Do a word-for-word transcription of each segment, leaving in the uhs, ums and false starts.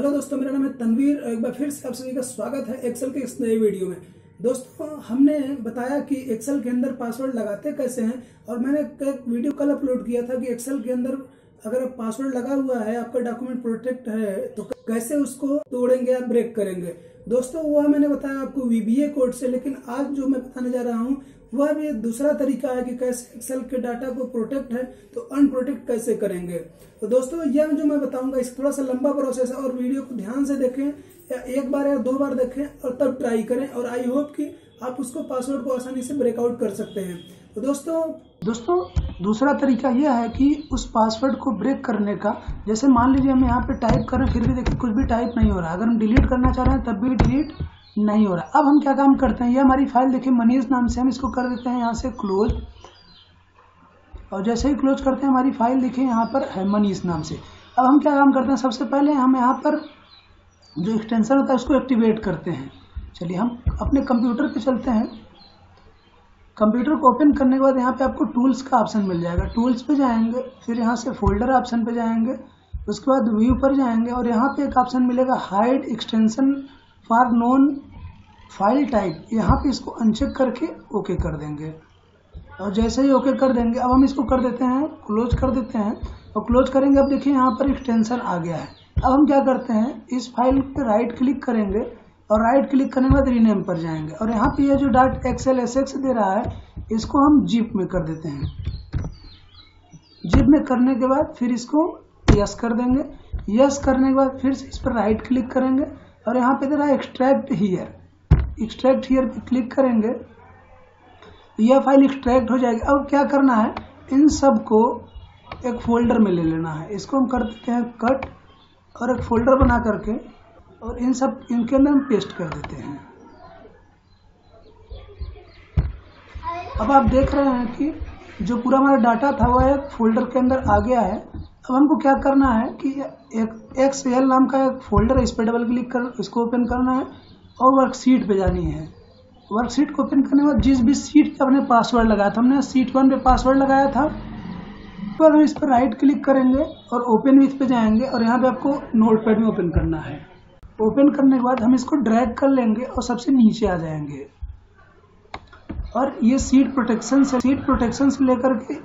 Hello दोस्तों, मेरा नाम है तनवीर। एक बार फिर से आप सभी का स्वागत है एक्सेल के इस नए वीडियो में। दोस्तों, हमने बताया कि एक्सेल के अंदर पासवर्ड लगाते कैसे हैं, और मैंने एक वीडियो कल अपलोड किया था कि एक्सेल के अंदर अगर पासवर्ड लगा हुआ है, आपका डॉक्यूमेंट प्रोटेक्ट है, तो कैसे उसको तोड़ेंगे या ब्रेक करेंगे। दोस्तों, वह मैंने बताया आपको वीबीए कोड से, लेकिन आज जो मैं बताने जा रहा हूँ वह भी दूसरा तरीका है कि कैसे एक्सेल के डाटा को प्रोटेक्ट है तो अनप्रोटेक्ट कैसे करेंगे। तो दोस्तों, यह जो मैं बताऊंगा इस थोड़ा सा लंबा प्रोसेस है, और वीडियो को ध्यान से देखें, या एक बार या दो बार देखें और तब ट्राई करें, और आई होप कि आप उसको पासवर्ड को आसानी से ब्रेकआउट कर सकते हैं। तो दोस्तों दोस्तों दूसरा तरीका यह है कि उस पासवर्ड को ब्रेक करने का, जैसे मान लीजिए हम यहाँ पे टाइप कर रहे हैं, फिर भी देखिए कुछ भी टाइप नहीं हो रहा। अगर हम डिलीट करना चाह रहे हैं तब भी डिलीट नहीं हो रहा। अब हम क्या काम करते हैं, ये हमारी फाइल देखिए मनीष नाम से, हम इसको कर देते हैं यहाँ से क्लोज, और जैसे ही क्लोज करते हैं हमारी फाइल देखिए यहाँ पर है मनीष नाम से। अब हम क्या काम करते हैं, सबसे पहले हम यहाँ पर जो एक्सटेंशन होता है उसको एक्टिवेट करते हैं। चलिए हम अपने कंप्यूटर पे चलते हैं। कंप्यूटर को ओपन करने के बाद यहाँ पे आपको टूल्स का ऑप्शन मिल जाएगा। टूल्स पे जाएंगे, फिर यहाँ से फोल्डर ऑप्शन पे जाएंगे, उसके बाद व्यू पर जाएंगे, और यहाँ पे एक ऑप्शन मिलेगा hide extension for known file type. यहाँ पे इसको अनचेक करके ओके कर देंगे, और जैसे ही ओके कर देंगे अब हम इसको कर देते हैं क्लोज कर देते हैं, और क्लोज करेंगे। अब देखिए यहाँ पर एक्सटेंशन आ गया है। अब हम क्या करते हैं, इस फाइल पर राइट क्लिक करेंगे, और राइट क्लिक करने के बाद रीनेम पर जाएंगे, और यहाँ पे ये जो डॉट एक्सेल एस एक्स दे रहा है इसको हम जिप में कर देते हैं। जिप में करने के बाद फिर इसको यस कर देंगे। यस करने के बाद फिर से इस पर राइट क्लिक करेंगे, और यहाँ पे दे रहा है एक्सट्रैक्ट हीयर। एक्सट्रैक्ट हीयर पे क्लिक करेंगे, यह फाइल एक्सट्रैक्ट हो जाएगी। अब क्या करना है, इन सब को एक फोल्डर में ले लेना है। इसको हम कर देते हैं कट, और एक फोल्डर बना करके और इन सब इनके अंदर हम पेस्ट कर देते हैं। अब आप देख रहे हैं कि जो पूरा हमारा डाटा था वह एक फोल्डर के अंदर आ गया है। अब हमको क्या करना है कि एक एक्सेल नाम का एक फोल्डर है, इस पर डबल क्लिक कर इसको ओपन करना है, और वर्कशीट पे जानी है। वर्कशीट को ओपन करने के बाद जिस भी सीट पे हमने पासवर्ड लगाया था, हमने सीट वन पे पासवर्ड लगाया था, पर हम इस पर राइट क्लिक करेंगे और ओपन विथ पे जाएंगे, और यहाँ पे आपको नोटपैड में ओपन करना है। ओपन करने के बाद हम इसको ड्रैग कर लेंगे और सबसे नीचे आ जाएंगे, और ये सीट प्रोटेक्शन से सीट प्रोटेक्शन से लेकर के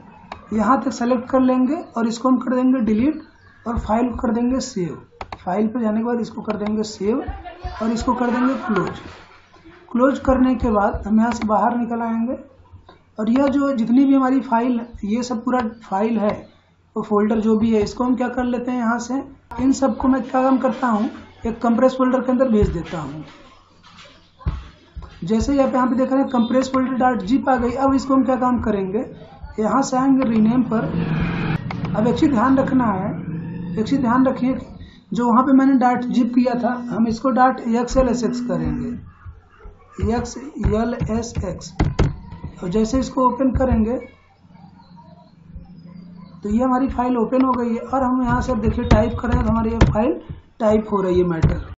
यहाँ तक सेलेक्ट कर लेंगे, और इसको हम कर देंगे डिलीट, और फाइल को कर देंगे सेव। फाइल पर जाने के बाद इसको कर देंगे सेव, और इसको कर देंगे क्लोज। क्लोज करने के बाद हम यहाँ से बाहर निकल आएंगे, और यह जो जितनी भी हमारी फाइल, ये सब पूरा फाइल है वो फोल्डर जो भी है, इसको हम क्या कर लेते हैं, यहाँ से इन सबको मैं क्या काम करता हूँ, एक कंप्रेस फोल्डर के अंदर भेज देता हूँ। जैसे ही आप यहाँ पे देख रहे हैं कंप्रेस फोल्डर डॉट जिप आ गई। अब इसको हम क्या काम करेंगे, यहाँ से आएंगे रीनेम पर। अब एक चीज ध्यान रखना है, एक चीज ध्यान रखिए, जो वहाँ पे मैंने डॉट जिप किया था हम इसको डॉट एक्सएल एस एक्स करेंगे, एक्स एल एस एक्स। और जैसे इसको ओपन करेंगे तो ये हमारी फाइल ओपन हो गई है, और हम यहाँ से देखिए टाइप करें तो हमारी ये फाइल टाइप हो रही है मैटर।